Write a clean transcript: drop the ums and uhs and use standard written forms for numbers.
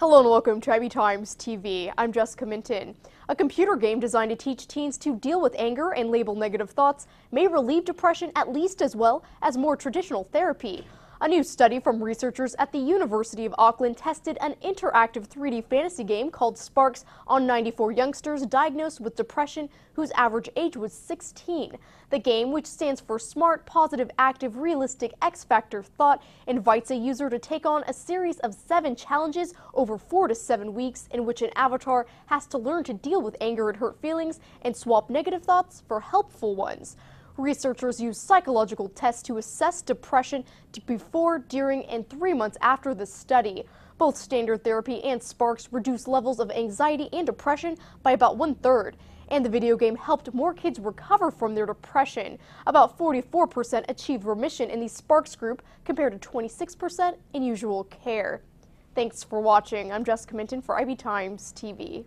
Hello and welcome to IBTimes TV. I'm Jessica Minton. A computer game designed to teach teens to deal with anger and label negative thoughts may relieve depression at least as well as more traditional therapy. A new study from researchers at the University of Auckland tested an interactive 3D fantasy game called SPARX on 94 youngsters diagnosed with depression whose average age was 16. The game, which stands for Smart, Positive, Active, Realistic, X-Factor Thought, invites a user to take on a series of 7 challenges over 4 to 7 weeks in which an avatar has to learn to deal with anger and hurt feelings and swap negative thoughts for helpful ones. Researchers used psychological tests to assess depression before, during, and 3 months after the study. Both standard therapy and SPARX reduced levels of anxiety and depression by about 1/3, and the video game helped more kids recover from their depression. About 44% achieved remission in the SPARX group compared to 26% in usual care. Thanks for watching. I'm Jessica Minton for IBTimes TV.